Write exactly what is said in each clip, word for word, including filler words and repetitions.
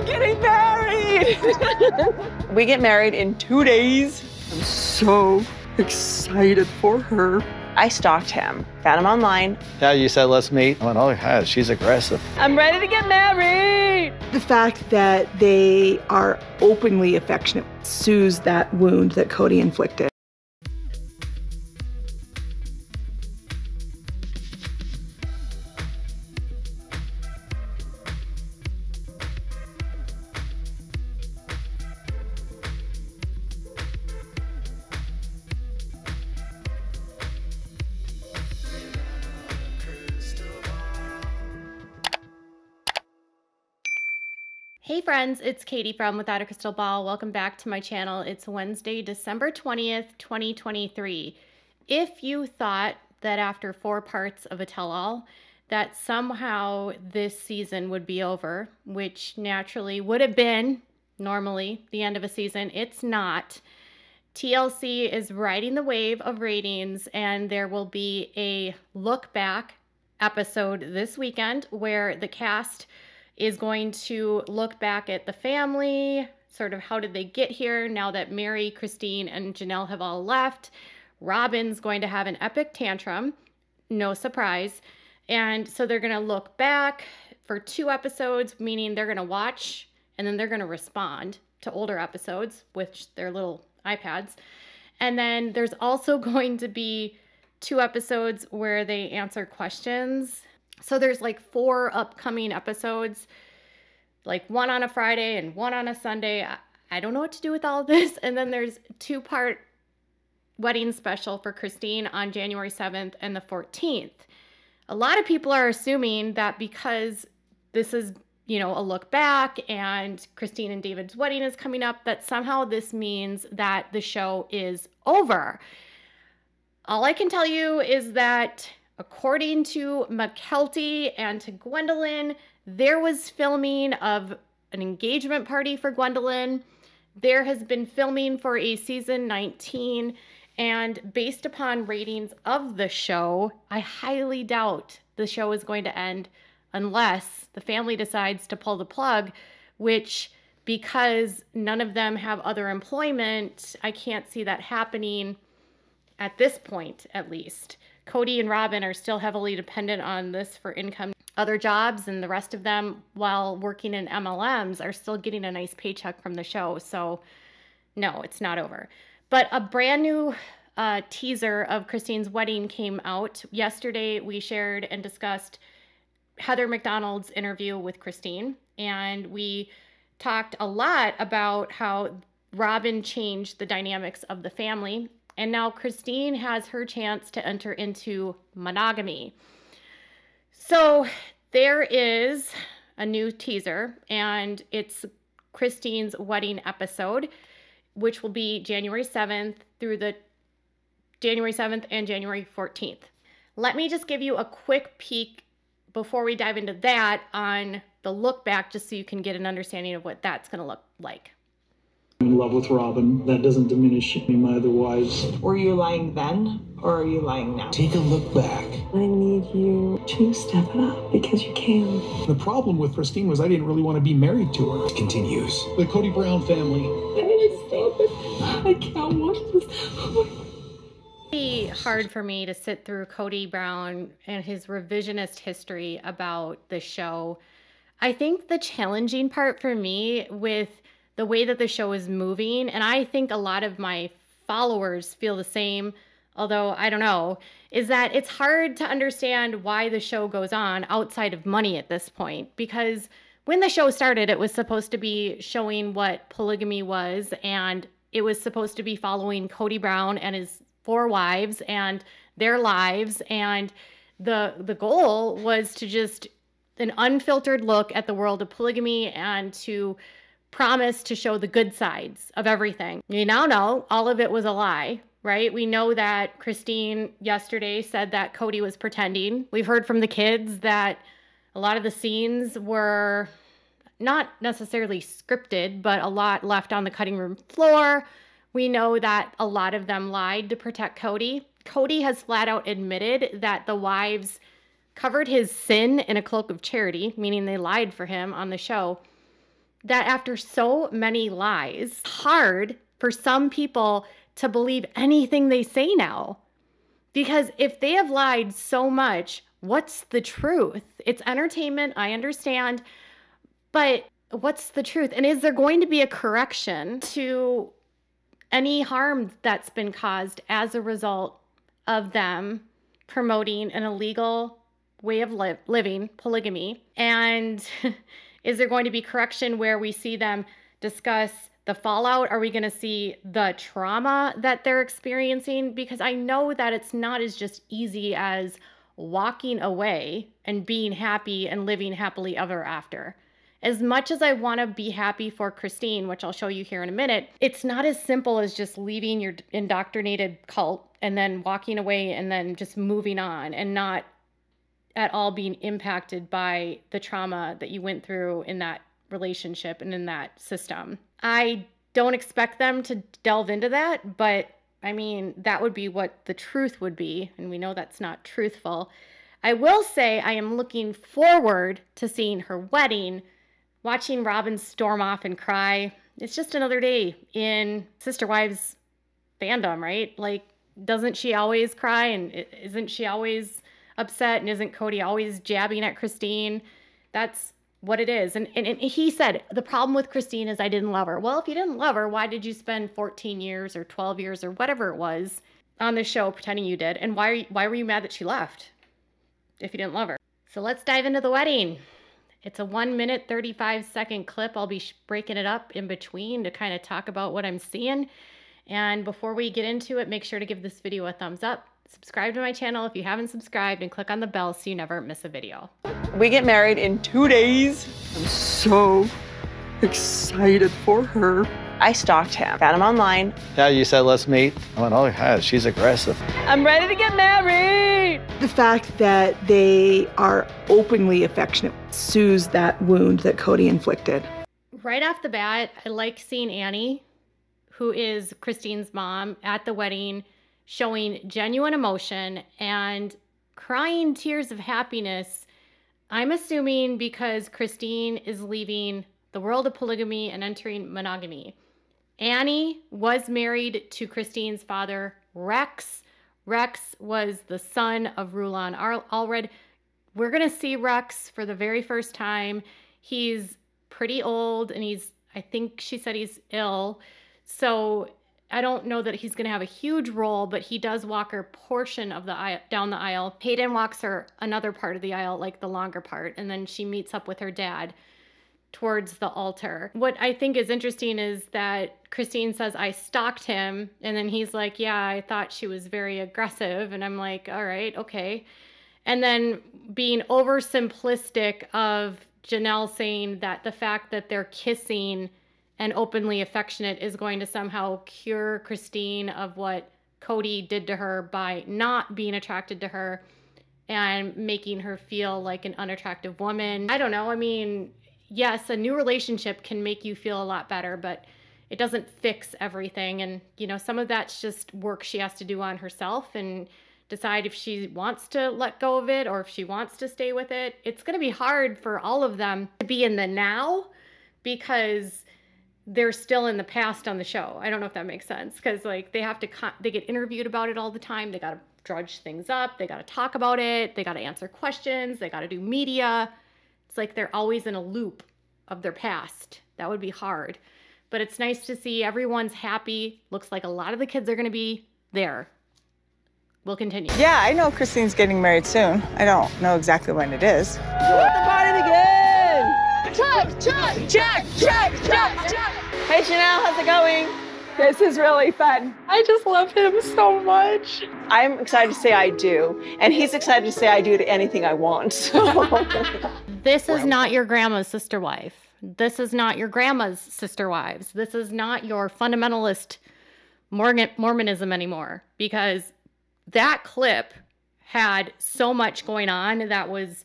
We're getting married! We get married in two days. I'm so excited for her. I stalked him, found him online. Yeah, you said, let's meet. I went, oh, yeah, she's aggressive. I'm ready to get married. The fact that they are openly affectionate soothes that wound that Cody inflicted. Hey friends, it's Katie from Without a Crystal Ball. Welcome back to my channel. It's Wednesday, December twentieth, twenty twenty-three. If you thought that after four parts of a tell-all that somehow this season would be over, which naturally would have been normally the end of a season, it's not. T L C is riding the wave of ratings and there will be a look back episode this weekend where the cast is going to look back at the family, sort of how did they get here now that Mary, Christine, and Janelle have all left. Robin's going to have an epic tantrum, no surprise. And so they're gonna look back for two episodes, meaning they're gonna watch and then they're gonna respond to older episodes with their little iPads. And then there's also going to be two episodes where they answer questions. So there's like four upcoming episodes, like one on a Friday and one on a Sunday. I, I don't know what to do with all of this. And then there's two-part wedding special for Christine on January seventh and the fourteenth. A lot of people are assuming that because this is, you know, a look back and Christine and David's wedding is coming up, that somehow this means that the show is over. All I can tell you is that according to McKelty and to Gwendolyn, there was filming of an engagement party for Gwendolyn. There has been filming for a season nineteen. And based upon ratings of the show, I highly doubt the show is going to end unless the family decides to pull the plug, which because none of them have other employment, I can't see that happening at this point, at least. Cody and Robin are still heavily dependent on this for income. Other jobs and the rest of them, while working in M L Ms, are still getting a nice paycheck from the show. So no, it's not over. But a brand new uh, teaser of Christine's wedding came out. Yesterday, we shared and discussed Heather McDonald's interview with Christine. And we talked a lot about how Robin changed the dynamics of the family. And now Christine has her chance to enter into monogamy. So there is a new teaser, and it's Christine's wedding episode, which will be January seventh through the January seventh and January fourteenth. Let me just give you a quick peek before we dive into that on the look back, just so you can get an understanding of what that's going to look like. In love with Robin. That doesn't diminish any of my other wives. Were you lying then, or are you lying now? Take a look back. I need you to step it up, because you can. The problem with Christine was I didn't really want to be married to her. It continues. The Cody Brown family. I need to stop it. I can't watch this. It'd be hard for me to sit through Cody Brown and his revisionist history about the show. I think the challenging part for me with the way that the show is moving, and I think a lot of my followers feel the same, although I don't know, is that it's hard to understand why the show goes on outside of money at this point, because when the show started, it was supposed to be showing what polygamy was, and it was supposed to be following Cody Brown and his four wives and their lives, and the the goal was to just an unfiltered look at the world of polygamy and to promise to show the good sides of everything. You now know all of it was a lie, right? We know that Christine yesterday said that Cody was pretending. We've heard from the kids that a lot of the scenes were not necessarily scripted, but a lot left on the cutting room floor. We know that a lot of them lied to protect Cody. Cody has flat out admitted that the wives covered his sin in a cloak of charity, meaning they lied for him on the show. that after so many lies, it's hard for some people to believe anything they say now. Because if they have lied so much, what's the truth? It's entertainment, I understand, but what's the truth? And is there going to be a correction to any harm that's been caused as a result of them promoting an illegal way of li- living, polygamy? And is there going to be correction where we see them discuss the fallout? Are we going to see the trauma that they're experiencing? Because I know that it's not as just easy as walking away and being happy and living happily ever after. As much as I want to be happy for Christine, which I'll show you here in a minute, it's not as simple as just leaving your indoctrinated cult and then walking away and then just moving on and not at all being impacted by the trauma that you went through in that relationship and in that system. I don't expect them to delve into that, but I mean, that would be what the truth would be, and we know that's not truthful. I will say I am looking forward to seeing her wedding. Watching Robin storm off and cry, it's just another day in Sister Wives fandom, right? Like, doesn't she always cry, and isn't she always upset, and isn't Kody always jabbing at Christine? That's what it is. And, and, and he said, the problem with Christine is I didn't love her. Well, if you didn't love her, why did you spend fourteen years or twelve years or whatever it was on this show pretending you did? And why, are you, why were you mad that she left if you didn't love her? So let's dive into the wedding. It's a one minute, thirty-five second clip. I'll be breaking it up in between to kind of talk about what I'm seeing. And before we get into it, make sure to give this video a thumbs up. Subscribe to my channel if you haven't subscribed, and click on the bell so you never miss a video. We get married in two days. I'm so excited for her. I stalked him, found him online. Yeah, you said let's meet. I went, oh yeah, she's aggressive. I'm ready to get married. The fact that they are openly affectionate soothes that wound that Kody inflicted. Right off the bat, I like seeing Annie, who is Christine's mom, at the wedding, showing genuine emotion and crying tears of happiness. I'm assuming because Christine is leaving the world of polygamy and entering monogamy. Annie was married to Christine's father, Rex. Rex was the son of Rulon Allred. We're going to see Rex for the very first time. He's pretty old, and he's, I think she said he's ill. So I don't know that he's going to have a huge role, but he does walk her portion of the aisle, down the aisle. Peyton walks her another part of the aisle, like the longer part, and then she meets up with her dad towards the altar. What I think is interesting is that Christine says, I stalked him. And then he's like, yeah, I thought she was very aggressive. And I'm like, all right, okay. And then being oversimplistic of Janelle saying that the fact that they're kissing and openly affectionate is going to somehow cure Christine of what Kody did to her by not being attracted to her and making her feel like an unattractive woman. I don't know. I mean, yes, a new relationship can make you feel a lot better, but it doesn't fix everything. And, you know, some of that's just work she has to do on herself and decide if she wants to let go of it or if she wants to stay with it. It's going to be hard for all of them to be in the now because they're still in the past on the show. I don't know if that makes sense, because, like, they have to, they get interviewed about it all the time. They got to drudge things up. They got to talk about it. They got to answer questions. They got to do media. It's like they're always in a loop of their past. That would be hard. But it's nice to see everyone's happy. Looks like a lot of the kids are going to be there. We'll continue. Yeah, I know Christine's getting married soon. I don't know exactly when it is. Let the party begin! Check, check, check, check, check, check! Hey, Janelle, how's it going? This is really fun. I just love him so much. I'm excited to say I do. And he's excited to say I do to anything I want. So. This is not your grandma's sister wife. This is not your grandma's sister wives. This is not your fundamentalist Mormonism anymore, because that clip had so much going on that was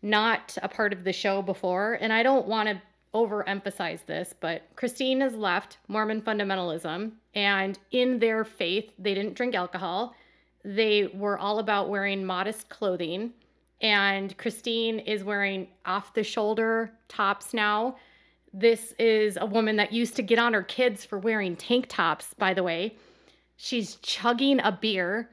not a part of the show before. And I don't want to overemphasize this, but Christine has left Mormon fundamentalism, and in their faith, they didn't drink alcohol. They were all about wearing modest clothing. And Christine is wearing off-the-shoulder tops now. This is a woman that used to get on her kids for wearing tank tops, by the way. She's chugging a beer.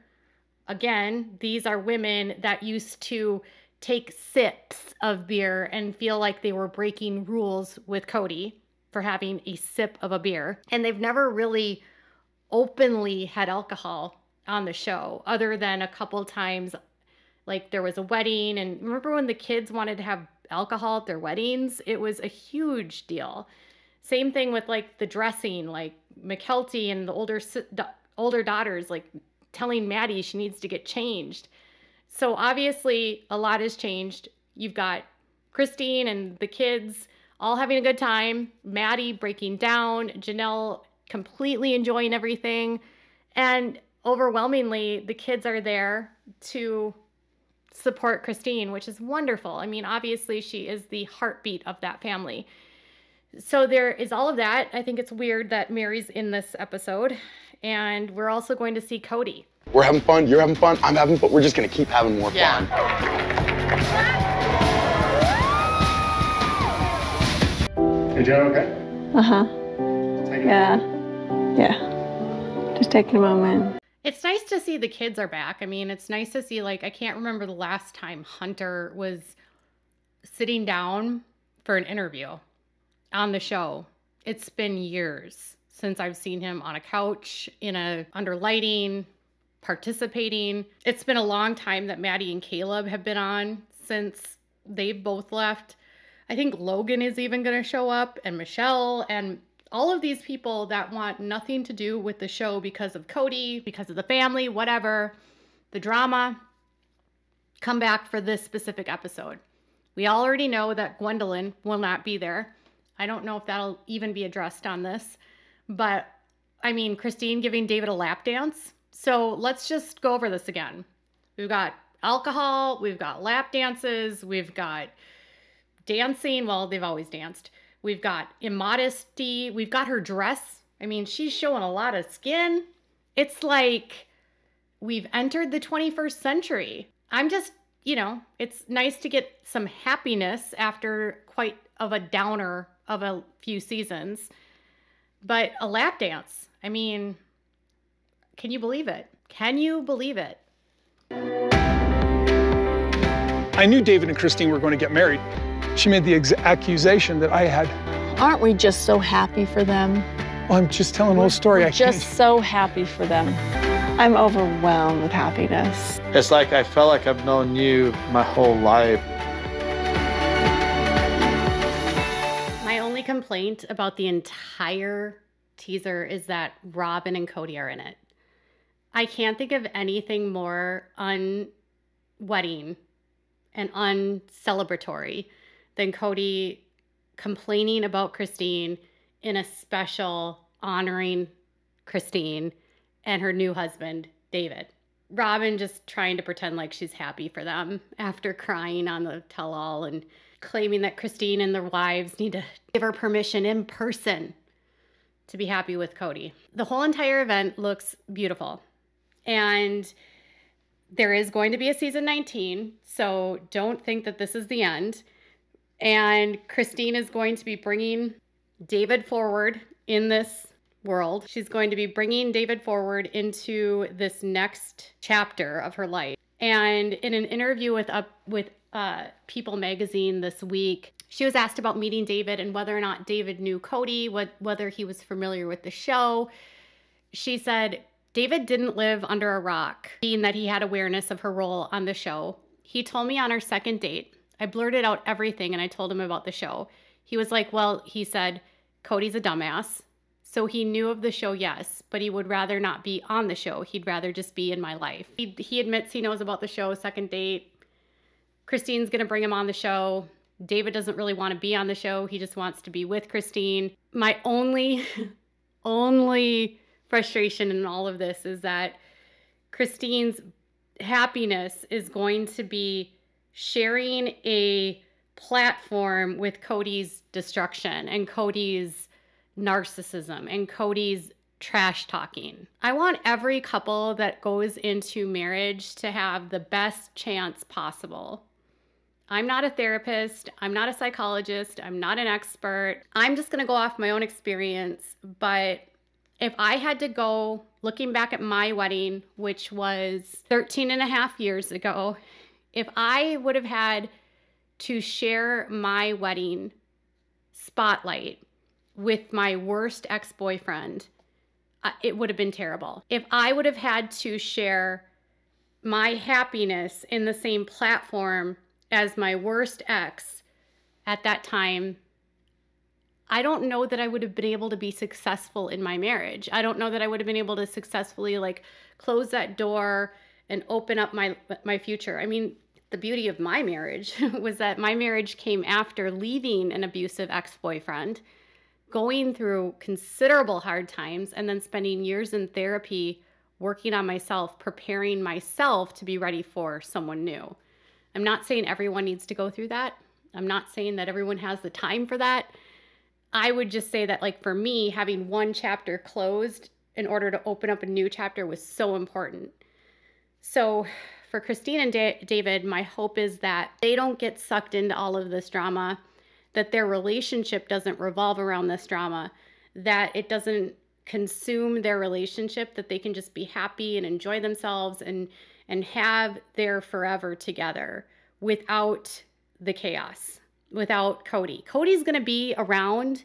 Again, these are women that used to take sips of beer and feel like they were breaking rules with Kody for having a sip of a beer. And they've never really openly had alcohol on the show other than a couple times. Like there was a wedding, and remember when the kids wanted to have alcohol at their weddings? It was a huge deal. Same thing with like the dressing, like McKelty and the older older daughters like telling Maddie she needs to get changed. So obviously a lot has changed. You've got Christine and the kids all having a good time, Maddie breaking down, Janelle completely enjoying everything, and overwhelmingly the kids are there to support Christine, which is wonderful. I mean, obviously she is the heartbeat of that family. So there is all of that. I think it's weird that Mary's in this episode, and we're also going to see Kody. We're having fun, you're having fun, I'm having fun. We're just gonna keep having more yeah. fun. You're doing okay? Uh-huh. Yeah. Moment. Yeah. Just taking a moment. It's nice to see the kids are back. I mean, it's nice to see, like, I can't remember the last time Hunter was sitting down for an interview on the show. It's been years since I've seen him on a couch, in a, under lighting, participating. It's been a long time that Maddie and Caleb have been on since they both left. I think Logan is even going to show up, and Michelle, and all of these people that want nothing to do with the show because of Kody, because of the family, whatever, the drama, come back for this specific episode. We already know that Gwendolyn will not be there. I don't know if that'll even be addressed on this, but I mean, Christine giving David a lap dance. So let's just go over this again. We've got alcohol, we've got lap dances, we've got dancing. Well, they've always danced. We've got immodesty. We've got her dress. I mean, she's showing a lot of skin. It's like we've entered the twenty-first century. I'm just, you know, it's nice to get some happiness after quite of a downer of a few seasons. But a lap dance, I mean, can you believe it? Can you believe it? I knew David and Christine were going to get married. She made the ex accusation that I had. Aren't we just so happy for them? Well, I'm just telling we're, an old story. I'm just can't. so happy for them. I'm overwhelmed with happiness. It's like I felt like I've known you my whole life. My only complaint about the entire teaser is that Robin and Kody are in it. I can't think of anything more unwedding and uncelebratory than Kody complaining about Christine in a special honoring Christine and her new husband, David. Robin just trying to pretend like she's happy for them after crying on the tell-all and claiming that Christine and their wives need to give her permission in person to be happy with Kody. The whole entire event looks beautiful. And there is going to be a season nineteen, so don't think that this is the end. And Christine is going to be bringing David forward in this world. She's going to be bringing David forward into this next chapter of her life. And in an interview with up with uh, People Magazine this week, she was asked about meeting David and whether or not David knew Kody, what, whether he was familiar with the show. She said, David didn't live under a rock, being that he had awareness of her role on the show. He told me on our second date, I blurted out everything and I told him about the show. He was like, well, he said, Kody's a dumbass. So he knew of the show, yes, but he would rather not be on the show. He'd rather just be in my life. He, he admits he knows about the show, second date. Christine's going to bring him on the show. David doesn't really want to be on the show. He just wants to be with Christine. My only, only frustration in all of this is that Christine's happiness is going to be sharing a platform with Kody's destruction and Kody's narcissism and Kody's trash talking. I want every couple that goes into marriage to have the best chance possible I'm not a therapist. I'm not a psychologist. I'm not an expert. I'm just going to go off my own experience. But if I had to go looking back at my wedding, which was thirteen and a half years ago, if I would have had to share my wedding spotlight with my worst ex-boyfriend, uh, it would have been terrible. If I would have had to share my happiness in the same platform as my worst ex at that time, I don't know that I would have been able to be successful in my marriage. I don't know that I would have been able to successfully like close that door and open up my my future. I mean, the beauty of my marriage was that my marriage came after leaving an abusive ex-boyfriend, going through considerable hard times, and then spending years in therapy, working on myself, preparing myself to be ready for someone new. I'm not saying everyone needs to go through that. I'm not saying that everyone has the time for that. I would just say that, like, for me, having one chapter closed in order to open up a new chapter was so important. So for Christine and Da- David, my hope is that they don't get sucked into all of this drama, that their relationship doesn't revolve around this drama, that it doesn't consume their relationship, that they can just be happy and enjoy themselves and and have their forever together without the chaos, without Kody. Kody's going to be around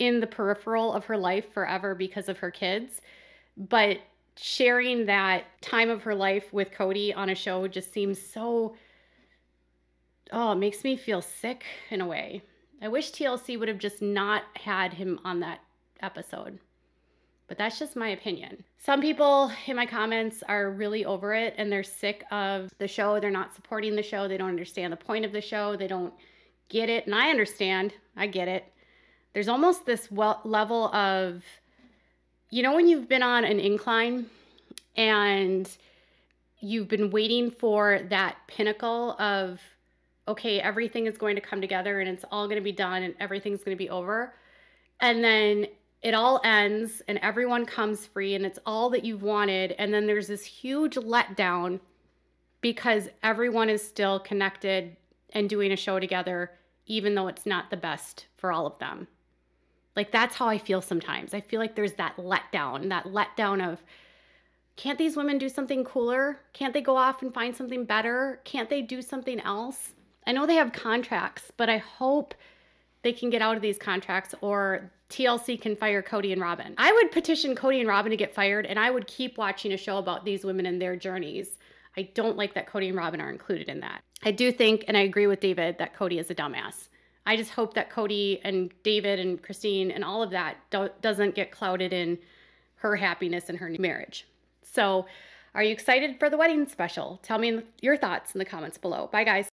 in the peripheral of her life forever because of her kids, but sharing that time of her life with Kody on a show just seems so, oh, it makes me feel sick in a way. I wish T L C would have just not had him on that episode. But that's just my opinion. Some people in my comments are really over it and they're sick of the show. They're not supporting the show. They don't understand the point of the show. They don't get it. And I understand. I get it. There's almost this level of, you know, when you've been on an incline and you've been waiting for that pinnacle of, okay, everything is going to come together and it's all going to be done and everything's going to be over. And then it all ends and everyone comes free and it's all that you've wanted. And then there's this huge letdown because everyone is still connected and doing a show together, even though it's not the best for all of them. Like, that's how I feel sometimes. I feel like there's that letdown, that letdown of, can't these women do something cooler? Can't they go off and find something better? Can't they do something else? I know they have contracts, but I hope they can get out of these contracts or T L C can fire Kody and Robin. I would petition Kody and Robin to get fired, and I would keep watching a show about these women and their journeys. I don't like that Kody and Robin are included in that. I do think, and I agree with David, that Kody is a dumbass. I just hope that Kody and David and Christine and all of that don't, doesn't get clouded in her happiness and her marriage. So are you excited for the wedding special? Tell me your thoughts in the comments below. Bye, guys.